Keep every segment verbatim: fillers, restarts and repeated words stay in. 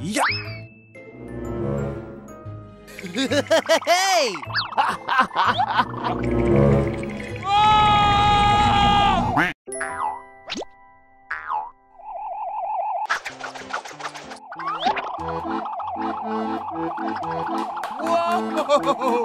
Yeah. Hey! Oh! Whoa! Whoa!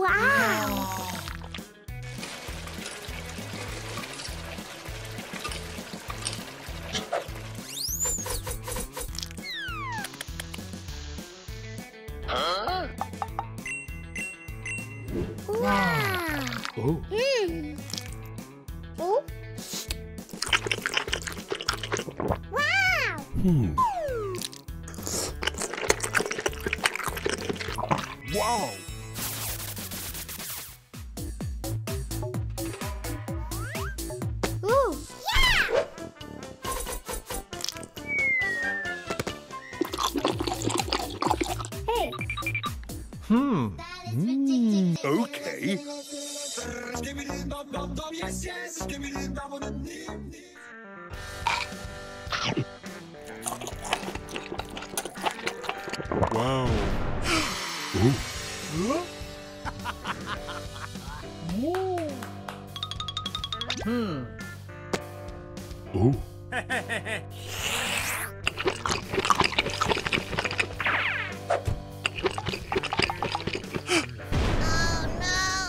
Wow! Huh? Wow! Oh. Mm. Oh. Wow! Hmm. Wow! Ooh, yeah! Hey. Hmm. Mm. Okay. Wow. Ooh. Huh? Hmm. Oh. Oh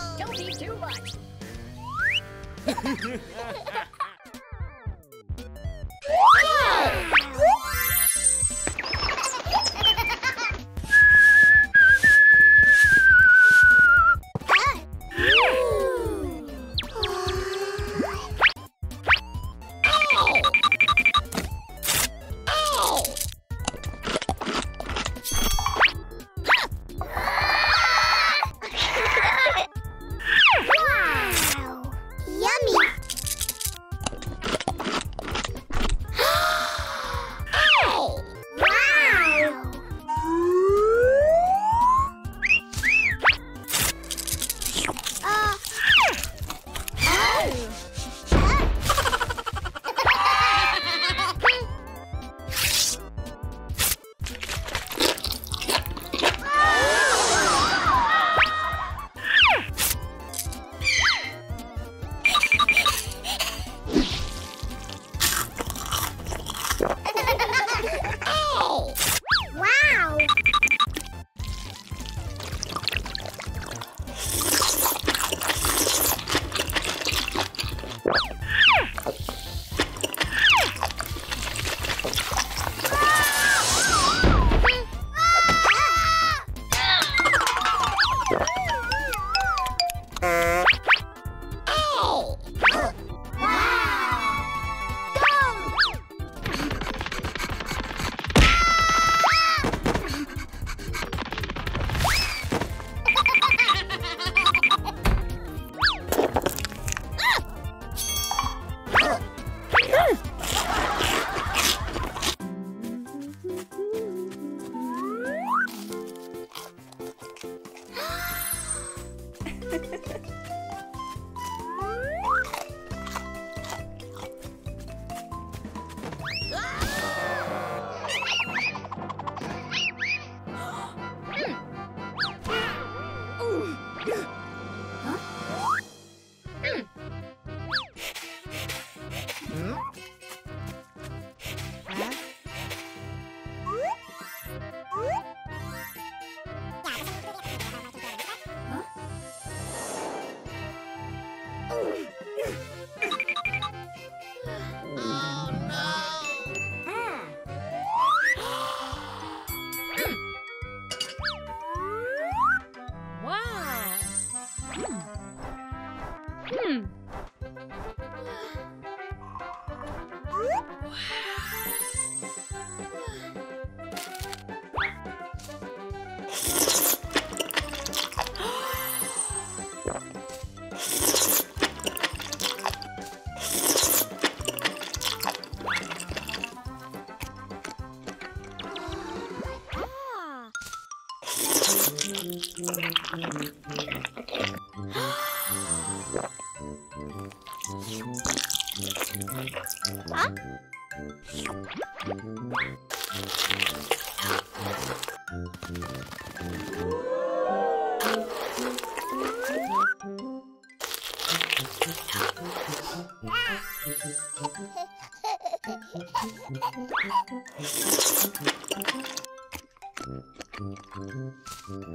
no! Don't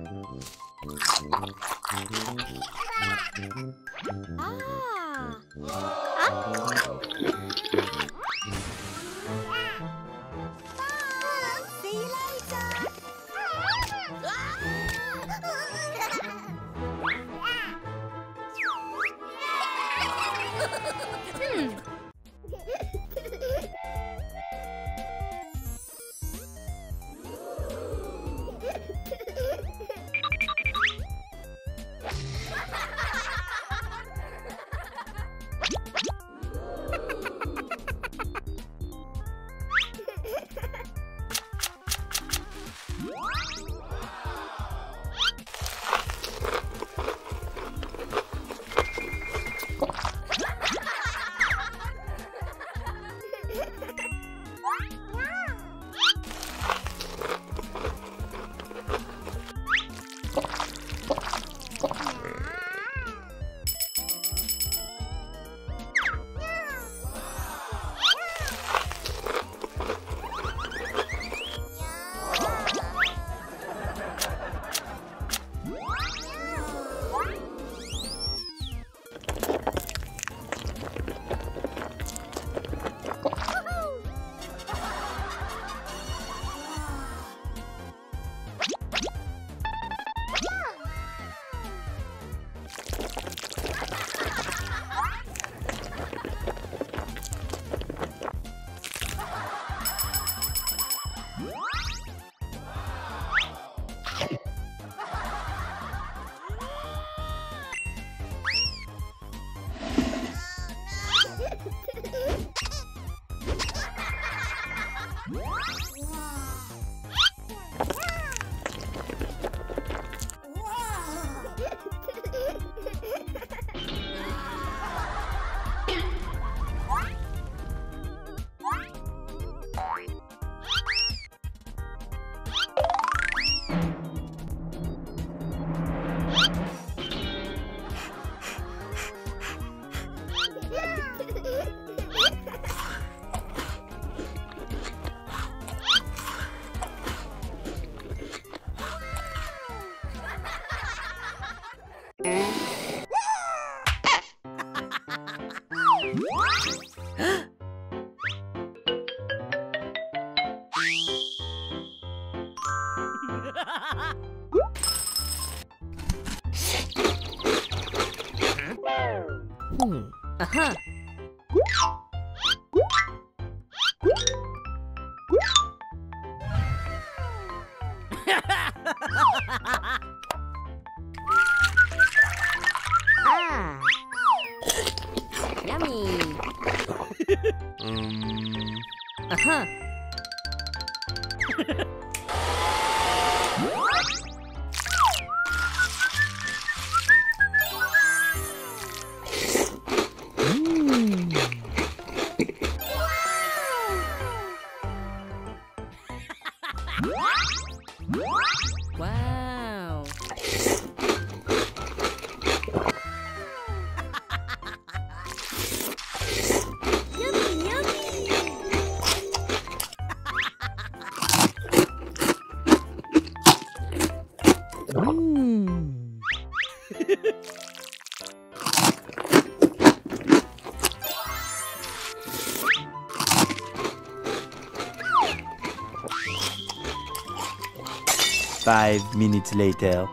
be too much. Ah. Huh? Mom, see you later. Hmm. Huh. Ah. Yummy. Um. Uh-huh. Five minutes later.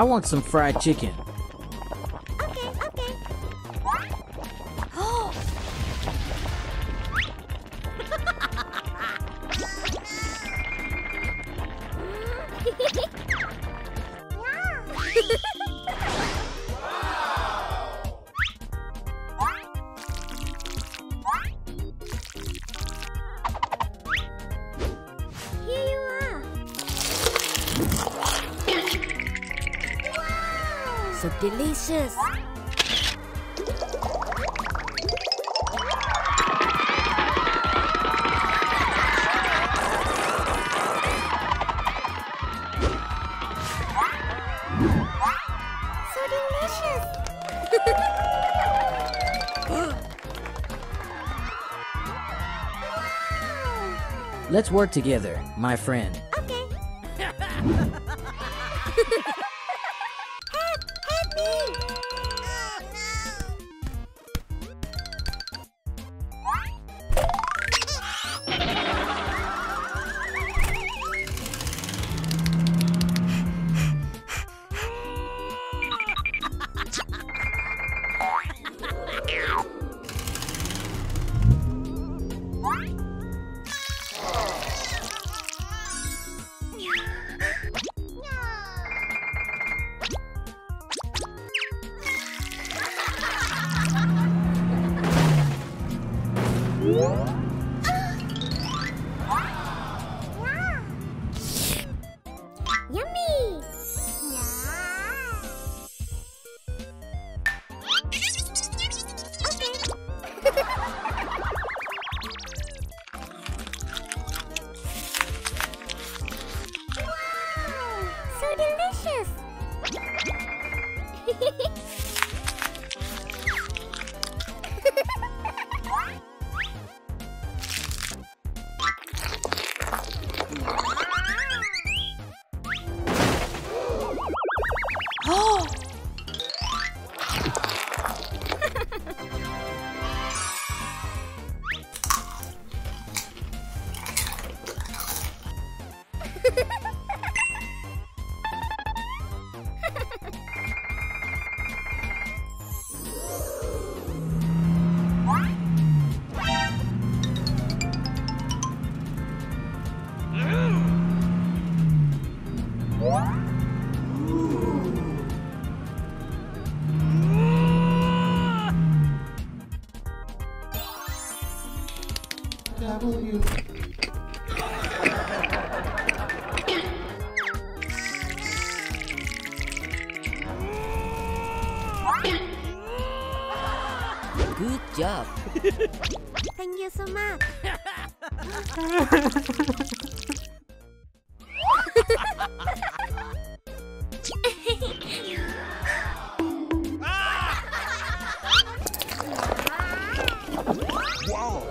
I want some fried chicken. Okay, okay. Oh. So delicious! So delicious! Let's work together, my friend. Okay. W. Good job. Thank you so much. Wow.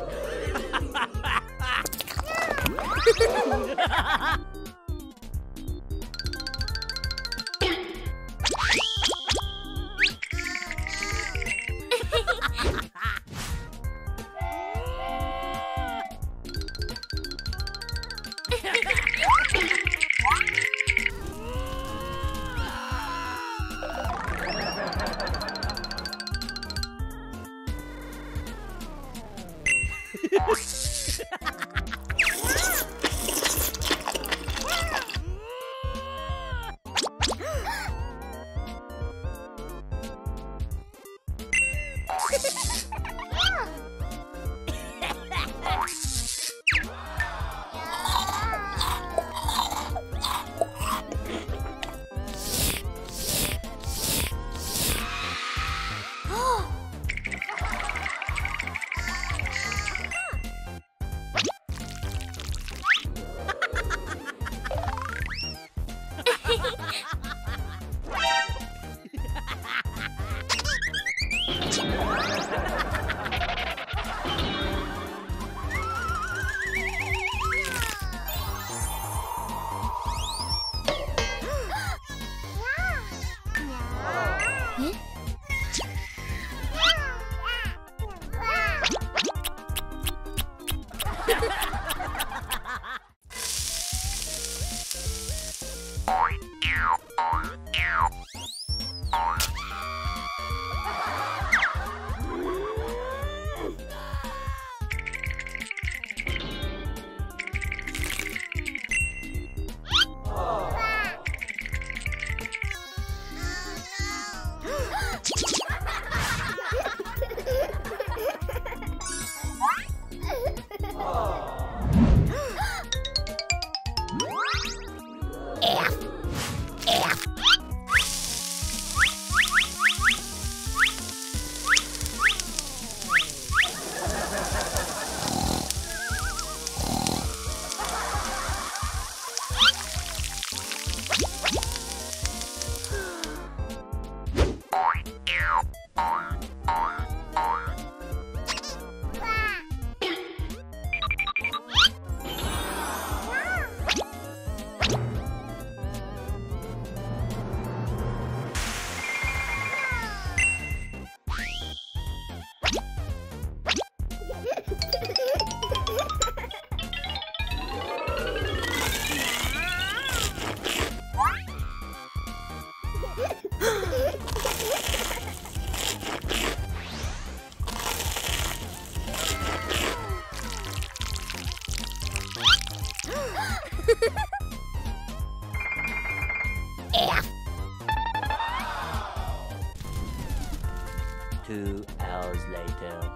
two hours later.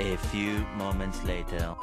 A few moments later.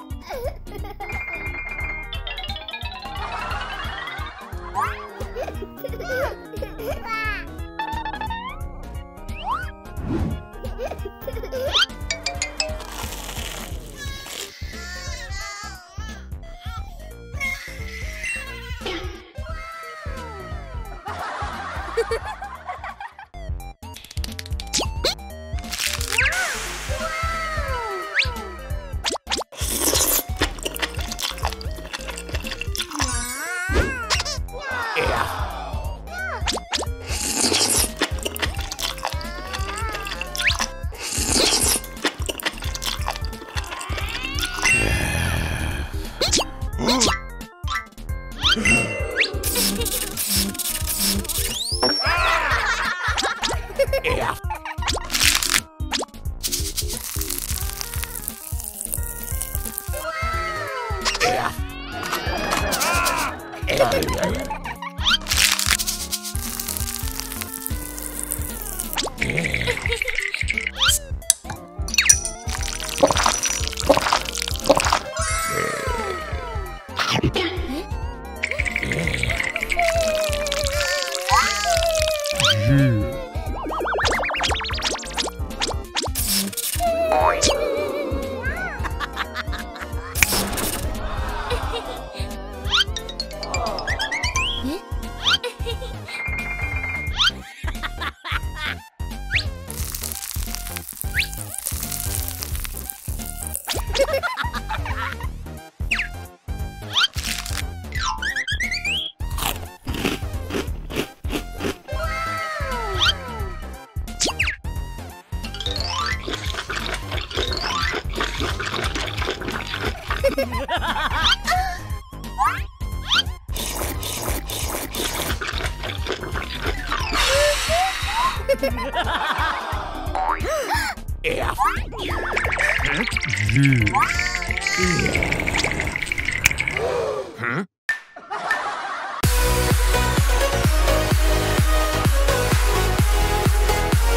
Yeah.